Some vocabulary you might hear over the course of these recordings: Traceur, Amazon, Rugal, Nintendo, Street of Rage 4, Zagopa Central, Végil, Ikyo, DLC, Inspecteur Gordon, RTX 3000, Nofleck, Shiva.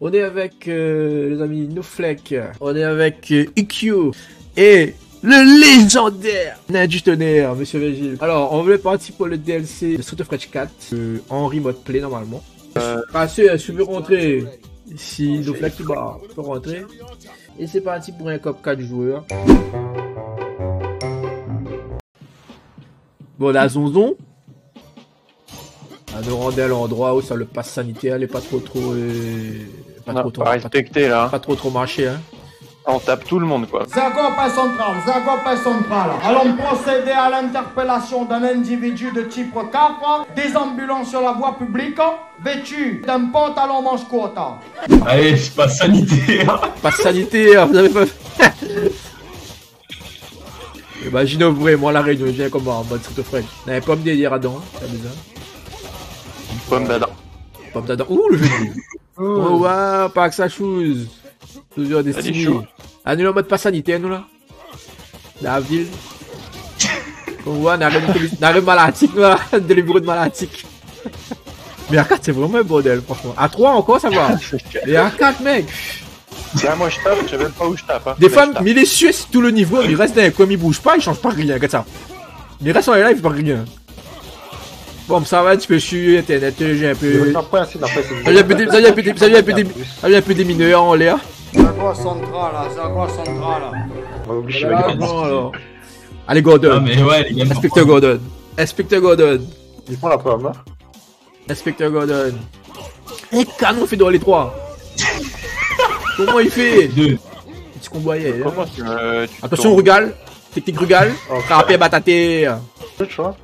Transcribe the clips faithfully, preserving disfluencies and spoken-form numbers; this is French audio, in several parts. On est avec euh, les amis Nofleck. On est avec euh, Ikyo. Et le légendaire nain du tonnerre, monsieur Végil. Alors, on voulait partir pour le D L C de Street of Rage quatre. Euh, en remote play normalement. Euh... Assez, je veux rentrer. Si Nofleck qui barre, on peut rentrer. Et c'est parti pour un cop quatre joueurs. Bon, la zonzon. On nous rendait à l'endroit où ça le passe sanitaire n'est pas trop trop euh, pas non, trop trop respecté pas, là. Pas trop trop marché hein. On tape tout le monde quoi. Zagopa Central, Zagopa Central. Allons procéder à l'interpellation d'un individu de type quatre, déambulant sur la voie publique, vêtu d'un pantalon manche courte. Allez, c'est pas sanitaire. Pas sanitaire, vous avez pas. Imaginez vous et moi la réunion, je viens comme en mode Street of Rage. N'avait pas me délire à dents, c'est bizarre. Pomme d'Adam. Pomme d'Adam. Ouh, le jeu de oh, waouh, pas que ça choose. Toujours des styles. Ah, nous, en mode pas sanitaire, nous, là. La ville. Oh, waouh, n'a rien de malatique, là. De les bureaux de malatique. Mais R quatre, c'est vraiment un bordel, franchement. À trois, encore, ça va. Et R quatre, mec. Là, moi, je tape, je sais même pas où je tape. Hein. Des femmes, mais il est sué, c'est tout le niveau. Il reste d'un coin, il bouge pas, il change pas rien, regarde ça. Il reste en live, il fait pas rien. Bon, ça va, tu peux chier, internet, j'ai un peu... J'ai un peu des... J'ai un peu des... J'ai un peu des... J'ai un peu des mineurs en l'air. C'est à quoi Sandra, là? C'est à quoi Sandra, là? On va oublier alors. Allez, Gordon. Inspecteur Gordon. Inspecteur Gordon. Il prend la pomme, là. Inspecteur Gordon. Un canon fait dans les trois. Comment il fait? Deux. Tu comboyais, là. Attention, Rugal. Technique Rugal. Rappé, bataté. Tu vois?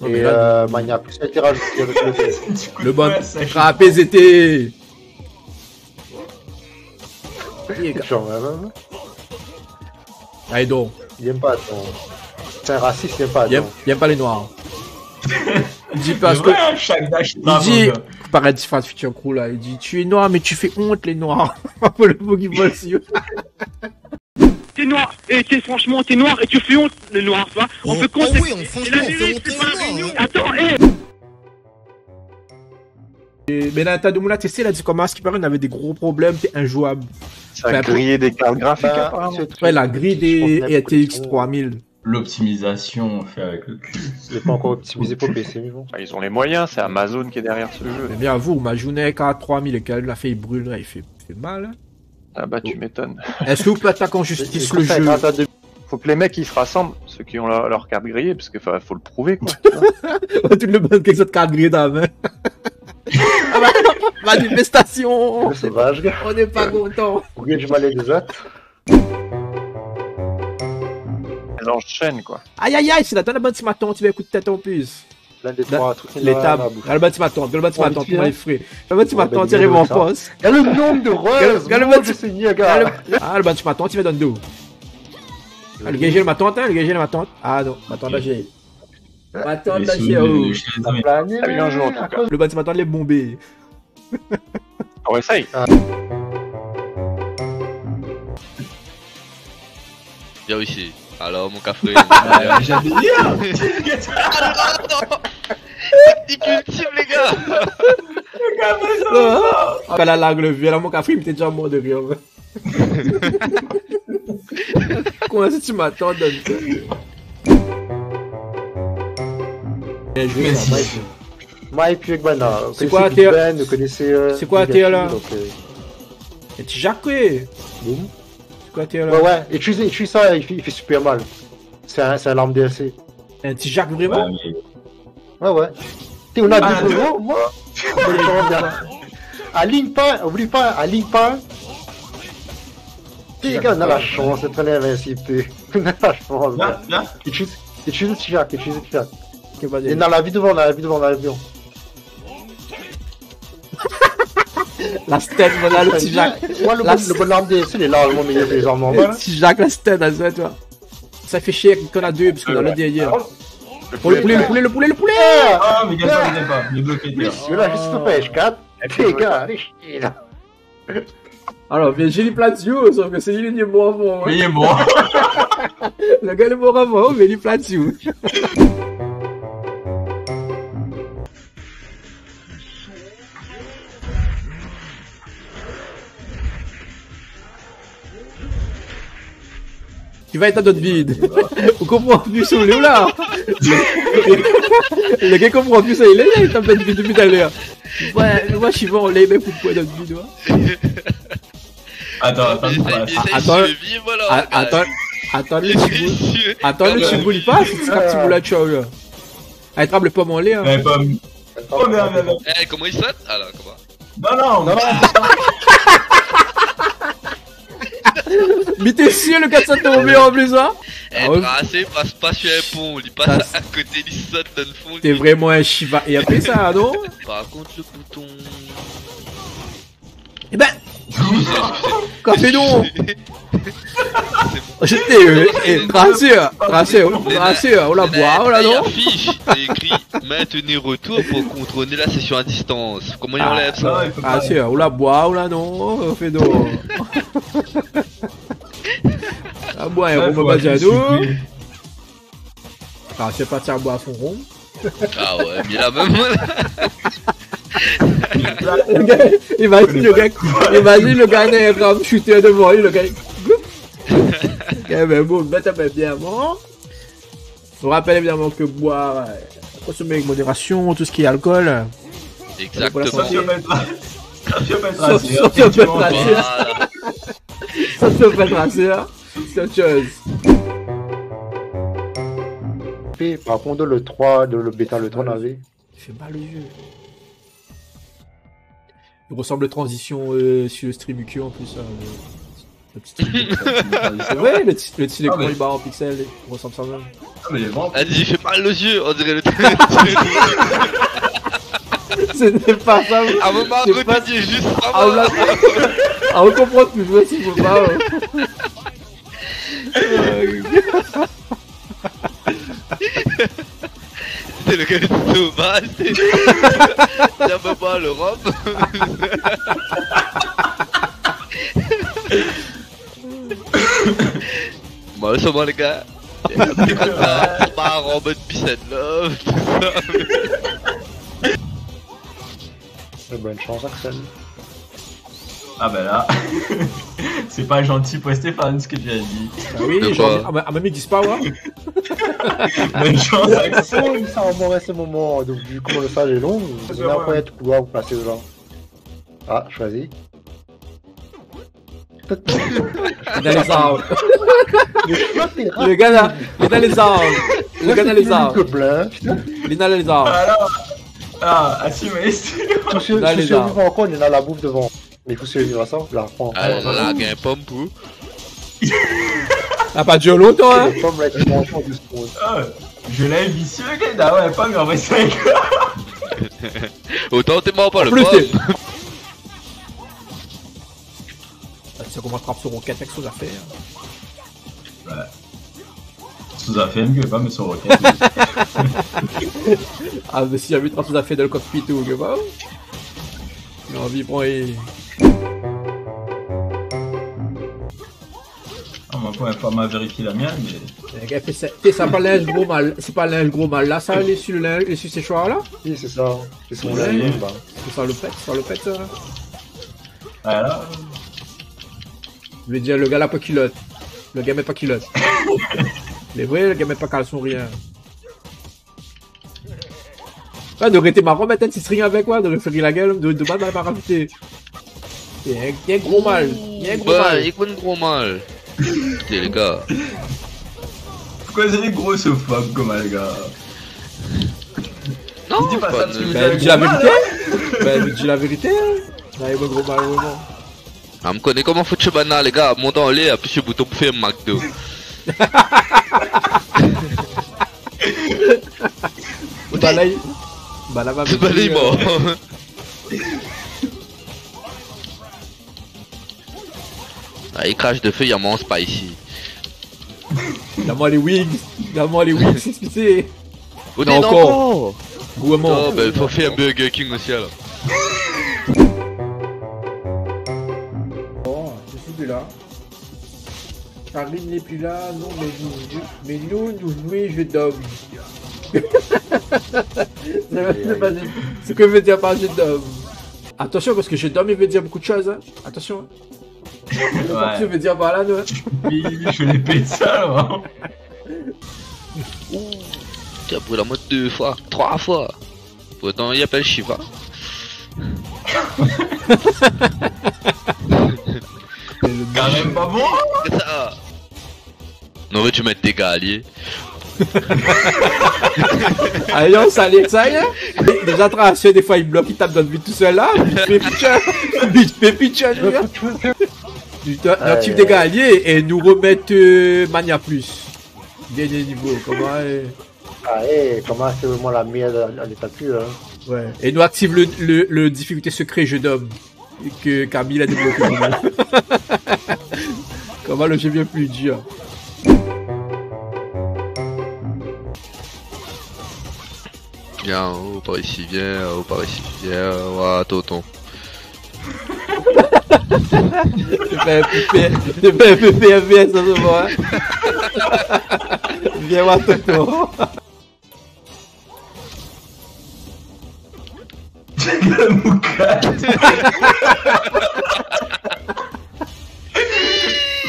Non, et euh, là, Mania, plus ça a été rajouté avec le T S. Le bon frappé Z T. Allez donc. Il aime pas, attends. C'est un raciste, il aime pas, attends. Il aime, il aime pas les noirs. Il dit parce que... Il dit... Pareil, différent futur crew là. Il dit, tu es noir mais tu fais honte les noirs. Le mot qui voit aussi. T'es noir, et t'es franchement, t'es noir et tu fais honte, le noir, tu vois. On peut compter. Attends, hé Benata Doumoula, tu sais, là, du commerce qui paraît, on avait des gros problèmes, t'es injouable. Ça a grillé des cartes graphiques, apparemment. Ouais, la grille des R T X trois mille. L'optimisation, on fait avec le cul. C'est pas encore optimisé pour P C, mais bon. Ils ont les moyens, c'est Amazon qui est derrière ce jeu. Eh bien, vous, ma journée, quatre trois mille, et qu'elle l'a fait, il brûle, il fait mal. Ah bah tu m'étonnes. Est-ce que vous pouvez attaquer en justice le jeu? Faut que les mecs ils se rassemblent, ceux qui ont leur, leur carte grillée, parce que faut le prouver quoi. Tout le monde qui a cette carte grillée dans la main. Ah bah, manifestation. C'est vache gars. On n'est pas content. Au lieu du mal et des autres. Elles enchaînent quoi. Aïe aïe aïe, c'est la bonne ce matin, tu vas écouter tête en plus. L'un des trois trucs les tables. Le bâtiment attend, le bâtiment attend, les fruits. Le bâtiment attend, il arrive en poste. Il y a le nombre de roses. Il y a le bâtiment attend. Ah, le bâtiment attend, il va donner d'eau. Le gagé, le matin, hein, le gagé, le matin. Ah non, matin d'agé. Matin d'agé, oh. Bien joué en tout cas. Le bâtiment attend, il est bombé. On essaye. Viens ici. Alors mon café. J'avais dit ah non. Il cultive les gars. Le café ça. Quand la langue le vieux là mon café il était déjà mort de rire. Comment si tu m'attends donne ça. Bien joué là. C'est quoi la terre? C'est quoi la terre là? Et tu jacquais. Ouais, ouais, et tu sais ça, il fait, il fait super mal. C'est un, un larme D L C. Un petit Jacques vraiment ouais, mais... ouais, ouais. T'es on a ah, deux euros, moi aligne pas, oublie pas, aligne pas. T'es gars, on a la chance, c'est très invincible. On a la chance, là, là. Et tu sais le petit Jacques, et tu sais le petit Jacques. Et dans la vie devant, dans la vie devant, dans la vie devant. La stède, voilà le petit Jacques. Moi, le, la bon, le bon arme D L C, il est largement meilleur que les armes normales. Le petit Jacques, la stède, elle se fait, tu vois. Ça fait chier qu'on a deux, parce qu'on a le dernier. Oh, le poulet, le poulet, le poulet, le poulet! Ah, mais il n'y a pas, il n'y a pas, il est bloqué. Mais celui-là, juste au P H quatre. Les gars, allez chier là. Alors, mais j'ai les Platio, sauf que c'est lui, il est mort avant. Mais il est mort. Le gars, il est mort avant, mais il est Platio. tu vas être à notre vide. On comprend plus ça, il est où là? Le gars comprend plus ça, il est là, il t'a fait depuis depuis tout à l'heure. Moi, je suis bon, on les met pour le poids notre vide, Attends, attends, attends, attends, attends, attends, le chibou il passe, c'est un petit bout là, ciao là. Ah, il trappe le pomme en l'air. Ouais, pomme. Oh merde, merde. Eh, comment il saute? Ah là, comment? Non, non, non, mais t'es sûr le gars saute tombé en plus hein? Eh brassé, passe pas sur un pont, il passe à côté, il saute dans le fond. T'es vraiment un Shiva. Et après ça, non? Par contre le bouton... Eh ben... Quoi fait non? J'étais eu, eh, rassure, rassure, rassure, on la boit, on la non? C'est écrit, maintenez retour pour contrôler la session à distance. Comment il enlève ça? Rassure, on la boit, on la non, fait non. Ah bon, on va pas dire nous. Ah, je sais pas si à boire son rond. Ah ouais, mais la même. Le gars, imagine le gars, imagine le gars est en train de chuter devant lui, le gars. Ok, mais bon, mais ça fait bien, bon. Je vous rappelle évidemment que boire, consommer avec modération, tout ce qui est alcool. Exactement. Sauf si on peut être assez. C'est autre chose. Par contre, le trois, le bêta, le trois n'avait. Il fait mal aux yeux. Il ressemble aux transitions euh, sur le stream Ikyo en plus. Euh, le petit stream. Ouais, le petit écran ah, mais... barre en pixel, il ressemble ça même. Ah, mais il est bon. Elle dit, il fait mal aux yeux, on dirait le truc. C'était pas ça. À un moment, on pas... dit juste pas ah, mal. Ah, on comprend plus, mais si vous pas. Ouais. C'est le gars de Thomas, c'est... Tiens, papa, à l'Europe. Bon, le saumon, les gars. Ça part en mode peace and love, tout ça. Mais... Bonne chance, Axel. Ah bah là, c'est pas gentil pour Stéphane ce que tu as dit. Ah oui, j'ai ah même ils disent pas, ouais. Bonne chance avec ça. Ça va mourir ce moment, donc du coup le stage est long, vous allez après être couloir, vous passez devant. Ah, choisis. Il est dans les arbres. Le gars là, il est dans les arbres. Le gars dans les arbres. Il est dans les arbres. Ah, assis mais ici. Si on vivre encore, il est dans la bouffe devant. Mais il faut se vivre à ça, la reprend. Ah là là, il y a un pomme pour. Ah, pas de jeu longtemps, hein. Je l'ai vicieux, le gars, ouais, pomme, il envoie cinq. Autant t'es mort pas le pomme. Tu sais comment je frappe sur roquette avec sous-affaire. Ouais. Sous-affaire, mieux pas, mais sur roquette. Ah, mais si j'avais sous-affaire dans le cockpit ou que pas. Non, vibrant et... Ah, moi, pour pas mal vérifier la mienne, mais... C'est ça, pas linge gros mal, c'est pas linge gros mal, là, ça, il est sur le linge, il est sur ces choix, là? Oui, c'est ça, c'est son linge, bah. C'est ça, le pet, c'est ça, le pet, ça, là. Ah, là... Je veux dire, le gars, là, pas culotte. Le gars, met pas culotte. Mais vrai, le gars, met pas caleçon, rien. Ouais, donc t'es marrant maintenant si c'est rien avec moi, donc le ferry la gueule, de mal m'a pas rajouté. Y'a un gros mal, y'a un gros mal. Y'a quoi de gros mal? Putain les gars. Pourquoi c'est des grossophobes comme les gars? Non, dis pas ça parce que vous avez dit la vérité. Bah dis la vérité hein. Là y'a un gros mal vraiment. Ah me connaît comment foutre chebana les gars, montant en l'air, appuie sur le bouton pour faire un McDo. Bah là Bah là va me balayer mort. Ah il crache de feu, y'a mon spicy. Y'a moi les wings. Y'a moi les wings, c'est ce oh, non encore. Non bah faut faire un Burger King aussi alors. Bon, je suis plus là. Karine n'est plus là, non mais nous, mais nous, nous jouons je dors. C'est que veut dire par jeu d'homme. Attention parce que jeu d'homme il veut dire beaucoup de choses hein. Attention. Tu veux dire par là, Noël? Oui, je l'ai pété ça, là. Ouh, t'as brûlé la mode deux fois, trois fois. Pourtant, il appelle Shiva. Quand même pas bon. C'est ça. Non, mais tu mets des gars alliés. Allez, on s'allie que ça, hein. Déjà, traversé, des fois, il bloque, il tape dans le vide tout seul là. Mais putain, mais putain, je regarde. Putain, notre type des gars alliés et nous remettre euh, Mania Plus. Dernier niveau, comment est... Ah, hey, comment c'est vraiment la merde à l'état pur, hein. Ouais. Et nous active le, le, le difficulté secret jeu d'homme que Camille a débloqué. Comment le jeu vient plus dur. Viens, oh par ici, viens, oh par ici, viens, oh tonton. J'ai pas un peu P F V S en ce moment, hein. Viens, oh tonton. La moucade.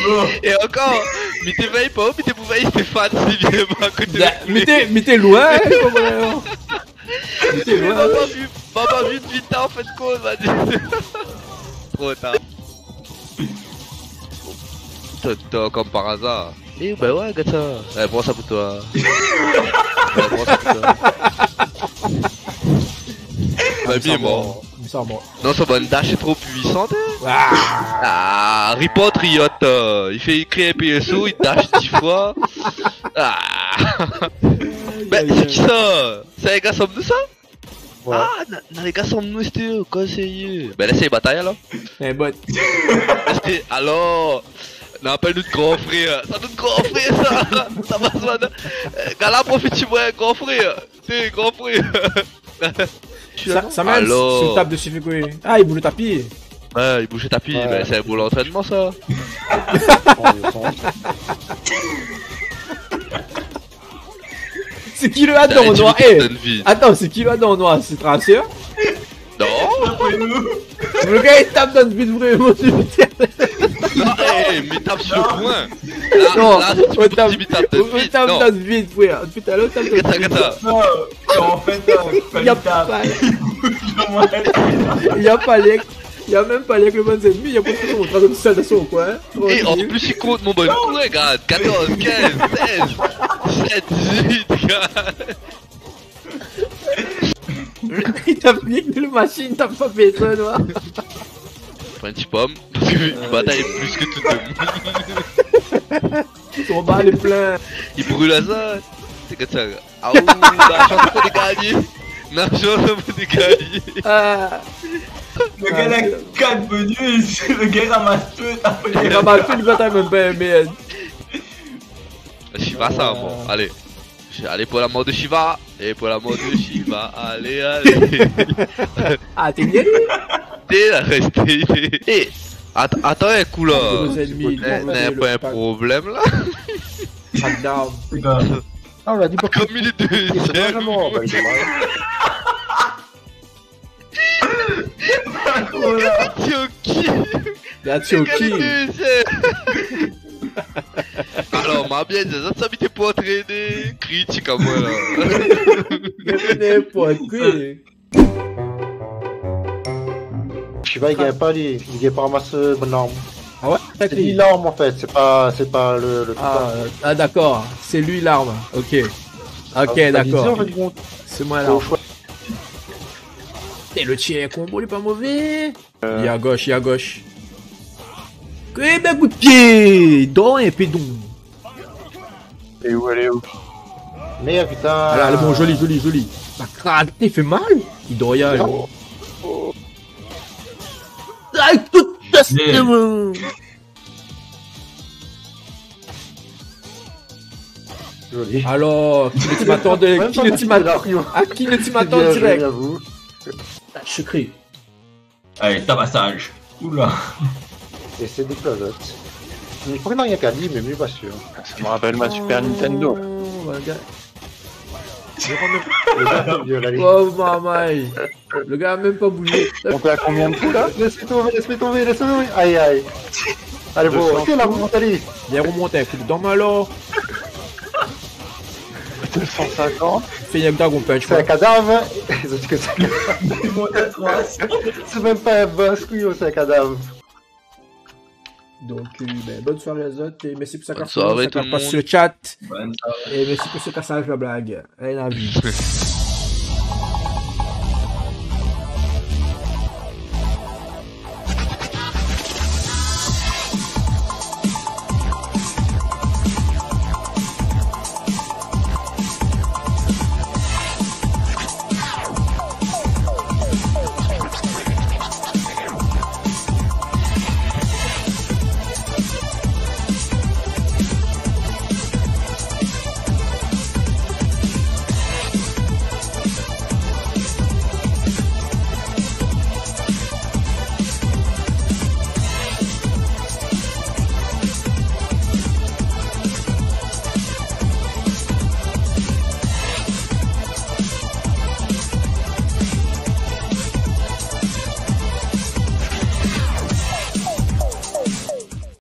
Bon. Et encore, mais t'es vaille pas haut, mais t'es bouvaille, t'es fan, c'est bien à côté. Mais t'es loin, hein, comment. Mais t'es loin. M'a pas vu de vite en fait cause, vas-y. Trop tard. Tonton, comme par hasard. Eh bah ouais, gâte ça. Allez, prends ça pour toi. Allez, prends ça pour toi. Il est mort. Non, son bonne dash est trop puissante. Ah, ah Ripatriote, euh, il fait créer un P S O, il dash dix fois. Ah. Ben, c'est qui ça? C'est les gars sommes nous ça? Ouais. Ah, na, na, les gars sommes nous, c'était conseiller. Ben, là, c'est les batailles alors. Eh, bon. Alors, on appelle notre grand frère. Ça, notre grand frère, ça. Ça va, ça va. Gala, profite-moi, grand frère. T'es grand frère. Ça, ça marche sur le table de Sufigoué. Ah, il bouge le tapis. Ouais, il bouge le tapis, ouais, mais c'est un beau l'entraînement ça. C'est qui le Adam en noir? Attends, c'est qui le Adam en noir? C'est Tracer? Non. Le gars il tape dans le but vraiment du terrain. Non, hey, mais tape sur le point. Là, non, là, on tape, on tape dans le vide, frère. Putain, l'autre tape dans le vide. Non, en fait, il y a pas. Il y a pas les, il y a même pas les le bon ennemi. Il y a pas de on trace de ça dans son coin. Et en plus il compte mon bon coup, regarde, quatorze, quinze, seize, sept, dix-huit, regarde. Il tape nique de la machine, t'as pas besoin, toi. Prends une pomme, parce que une bataille est plus que tout le monde. Ton bas est plein. Il brûle à ça. C'est que ça. Ah ouh, l'argent pour les gagner. L'argent pour les gagner. Le gars a quatre menus, le gars ramasse tout. Il ramasse tout, le bataille même pas M B N. Shiva ça, bon, allez. Allez pour la mort de Shiva. Et pour la mort de Shiva, allez, allez. Ah, t'es bien. T'es là, resté. Eh, attends un coup là. N'est pas un problème là. Down. Ah, on l'a dit pas comme il est deuxième. Là, tu es au qui? Alors, ma bien, les autres s'habitaient pour entraîner. Critique à moi là. N'importe quoi. Je sais pas, il gagne pas, lui. Il gagne pas ramasse mon arme. Ah ouais? C'est lui l'arme en fait, c'est pas, c'est pas le, le ah, euh, ah d'accord, c'est lui l'arme. Ok. Ok, ah, d'accord. C'est moi l'arme. Et le tir combo, il est pas mauvais. Euh... Il est à gauche, il est à gauche. Et ben coup de pied dans un pédon. Et où elle est où? Merde putain. Ah là, bon, joli, joli, joli. La crade, il fait mal. Il doit y aller. Aïe, tout le joli. Alors, qui ne t'y m'attend direct? Qui ne t'y m'attend direct? Ah, qui ne t'y m'attend direct? Je suis crie. Allez, tabassage. Oula. Et c'est des closettes. Je crois qu'il n'y a qu'à dire, mais mieux pas sûr. Ça me rappelle ma Super Nintendo. Oh mamaï. Le gars a même pas bougé. On peut à combien de coups là? Laisse-le tomber, laisse-le tomber, laisse-le tomber. Aïe aïe. Allez, vous remontez là, vous remontez, allez. Viens remonter, file dans ma lore. deux cent cinquante. C'est un dagon punch. C'est un cadavre. Ils ont dit que c'est un cadavre. C'est même pas un boss, couillon, c'est un cadavre. Donc, euh, ben, bonne soirée à Zot et merci pour sa carte. Bonne soirée tout le monde. Passe le chat. Et merci pour ce cassage la blague. Elle a envie.